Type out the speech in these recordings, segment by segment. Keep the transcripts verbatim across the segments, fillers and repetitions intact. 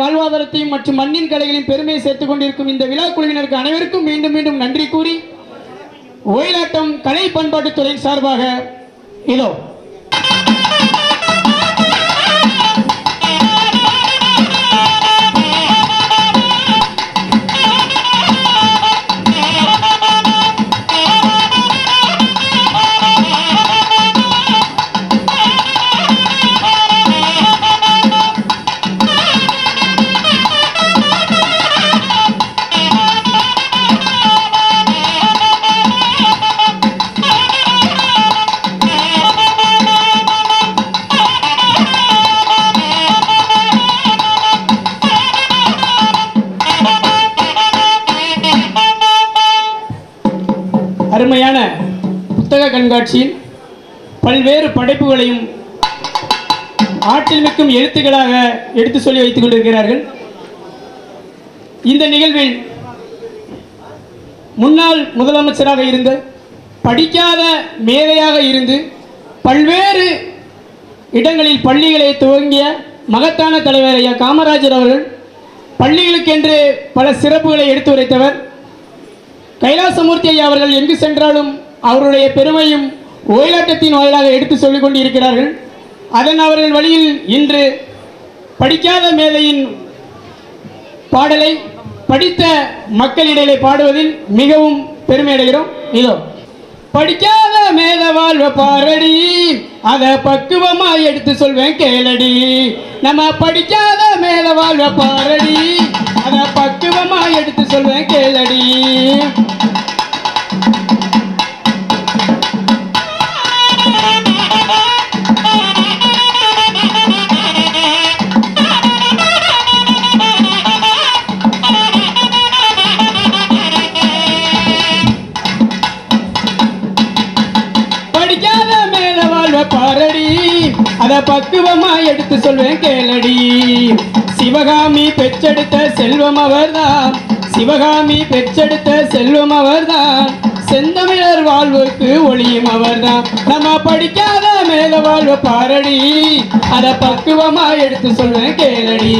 வாழ்வாதாரத்தையும் மற்றும் மண்ணின் கலைகளையும் பெருமையை சேர்த்துக் கொண்டிருக்கும் இந்த விழா குழுவினருக்கு அனைவருக்கும் மீண்டும் மீண்டும் நன்றி கூறி ஒயிலாட்டம் கலை பண்பாட்டுத்துறை சார்பாக இதோ அருமையான புத்தக கண்காட்சியில் பல்வேறு படைப்புகளையும் ஆற்றில் மிக்கும் எழுத்துக்களாக எடுத்து சொல்லி வைத்துக் கொண்டிருக்கிறார்கள். இந்த நிகழ்வில் முன்னாள் முதலமைச்சராக இருந்த, படிக்காத மேதையாக இருந்து பல்வேறு இடங்களில் பள்ளிகளை துவங்கிய மகத்தான தலைவர் ஐயா காமராஜர் அவர்கள், பள்ளிகளுக்கென்று பல சிறப்புகளை எடுத்து உரைத்தவர் கைலாசமூர்த்தி ஐயா அவர்கள் எங்கு சென்றாலும் அவருடைய பெருமையும் ஒயிலாட்டத்தின் வாயிலாக எடுத்து சொல்லிக் கொண்டிருக்கிறார்கள். அதன் அவர்கள் வழியில் இன்று படிக்காத மேதையின் பாடலை படித்த மக்களிடையிலே பாடுவதில் மிகவும் பெருமை அடைகிறோம். இதோ படிக்காத மேத வாழ்வ பாரடி, அதை பக்குவமாக எடுத்து சொல்வேன் கேளடி. நம்ம படிக்காத மேத வாழ்வ பாரடி, அதை பக்குவமாக எடுத்து சொல்வேன் கேளடி. அதை பக்குவமா எடுத்து சொல்வேன் கேளடி. சிவகாமி பெற்றெடுத்த செல்வம் அவர்தான், சிவகாமி பெற்றெடுத்த செல்வம் அவர்தான், செந்தமிழர் வாழ்வுக்கு ஒளியும் அவர்தான். நம்ம படிக்காத மேல வாழ்வு பாரடி, அதை பக்குவமா எடுத்து சொல்வேன் கேளடி.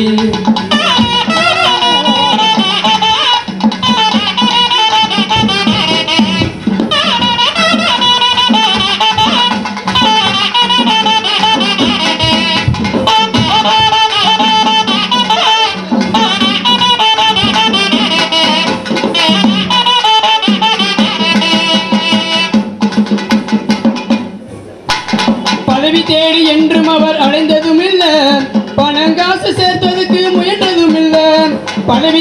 பதவி தேடி என்றும் அவர் அடைந்ததும் இல்ல, பணங்காசு சேர்த்ததுக்கு முயன்றதும் இல்ல. பதவி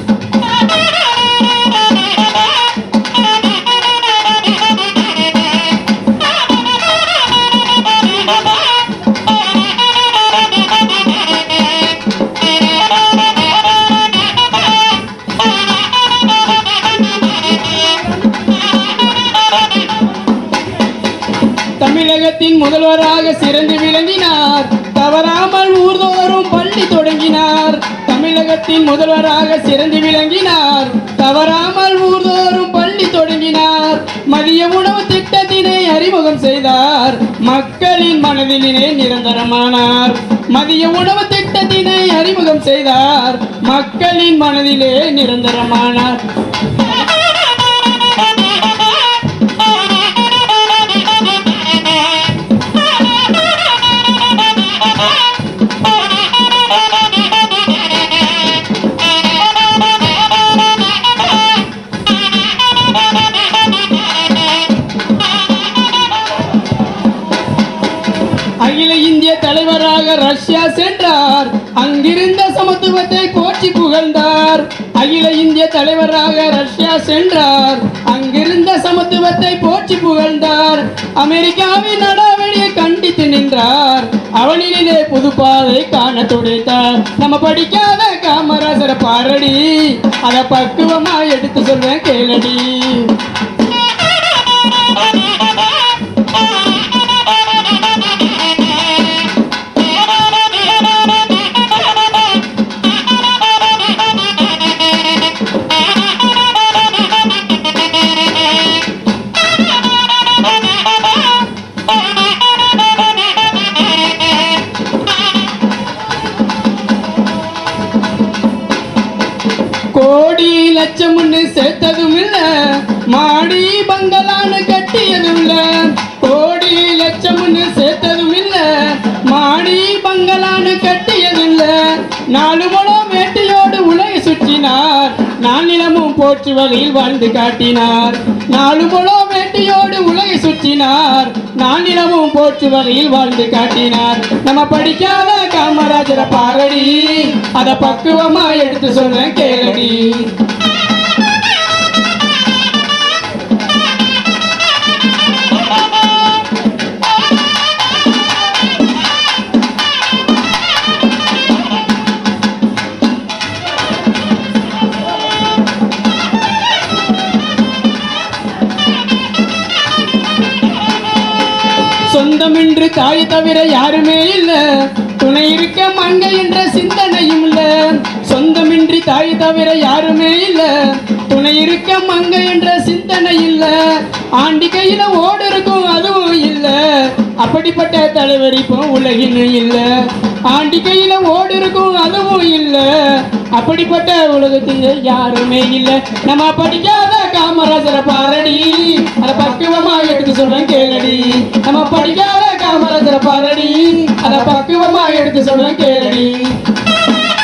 தமிழகத்தின் முதல்வராக சிறந்து விளங்கினார், தவறாமல் ஊர்தோறும் பள்ளி தொடங்கினார். தமிழகத்தின் முதல்வராக சிறந்து விளங்கினார், தவறாமல் ஊர்தோறும் பள்ளி தொடங்கினார். மதிய உணவு திட்டத்தினை அறிமுகம் செய்தார், மக்களின் மனதிலே நிரந்தரமானார். மதிய உணவு திட்டத்தினை அறிமுகம் செய்தார், மக்களின் மனதிலே நிரந்தரமானார். அகில இந்திய தலைவராக ரஷ்யா சென்றார், அங்கிருந்த சமத்துவத்தை போற்றி புகழ்ந்தார். அகில இந்திய தலைவராக ரஷ்யா சென்றார், அங்கிருந்த சமத்துவத்தை போற்றி புகழ்ந்தார். அமெரிக்காவின் நடவடியை கண்டித்து நின்றார், அவனிலே புதுப்பாதை காண துடைத்தார். நம்ம படிக்காத காமராஜர் பாரடி, அதை பக்குவமா எடுத்து சொல்வேன் கேளடி. போற்றுவகையில் வாழ்ந்து காட்டினார். நாலு முழோ வேட்டியோடு உலகை சுற்றினார். நானிலமும் போற்றுவகையில் வாழ்ந்து காட்டினார். நம்ம படிக்காத காமராஜர பாரடி, அத பக்குவமா எடுத்து சொன்ன கேளடி. சொந்தமின்று தாய் தவிர யாருமே இல்ல, துணை இருக்க மங்க என்ற சிந்தனையும் இல்ல. சொந்தமின்றி தாய் தவிர யாருமே இல்ல, துணை இருக்க மங்க என்ற சிந்தனை இல்ல. ஆண்டி கையில ஓடு இருக்கும் அதுவும் இல்ல, அப்படிப்பட்ட தலைவர் இப்போ உலகின்னு இல்ல. ஆண்டி கையில ஓடு இருக்கும் அதுவும் இல்ல, அப்படிப்பட்ட உலகத்துக்கு யாருமே இல்ல. நம்ம படிக்காத காமராஜர பாரடி, அத பக்குவமா எடுத்து சொல்றேன் கேளடி. நம்ம படிக்காத காமராஜர பாரடி, அத பக்குவமா எடுத்து சொல்றேன் கேளடி.